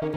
Beautiful.